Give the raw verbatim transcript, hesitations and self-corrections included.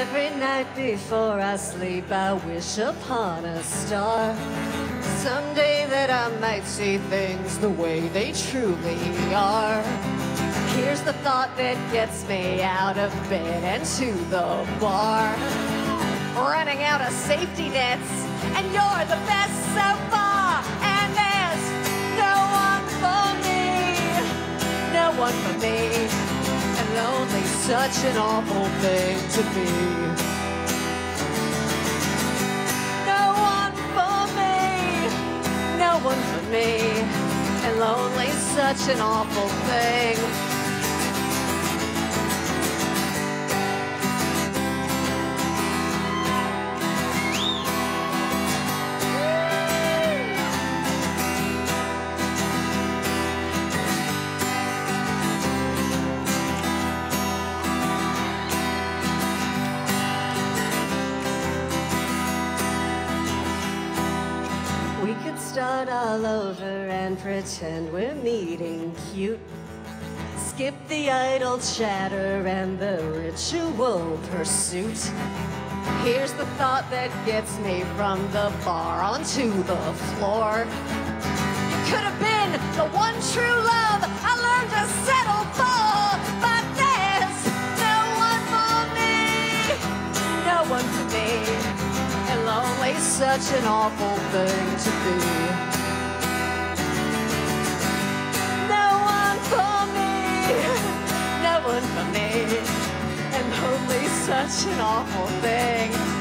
Every night before I sleep, I wish upon a star, someday that I might see things the way they truly are. Here's the thought that gets me out of bed and to the bar, running out of safety nets, and you're the best so far. And there's no one for me, no one for me, and lonely, such an awful thing to be. No one for me, no one for me, and lonely, such an awful thing. Start all over and pretend we're meeting cute. Skip the idle chatter and the ritual pursuit. Here's the thought that gets me from the bar onto the floor. You could have been the one true love I learned to settle for. But there's no one for me, no one for me. Lonely, such an awful thing to be. No one for me, no one for me, and lonely, such an awful thing.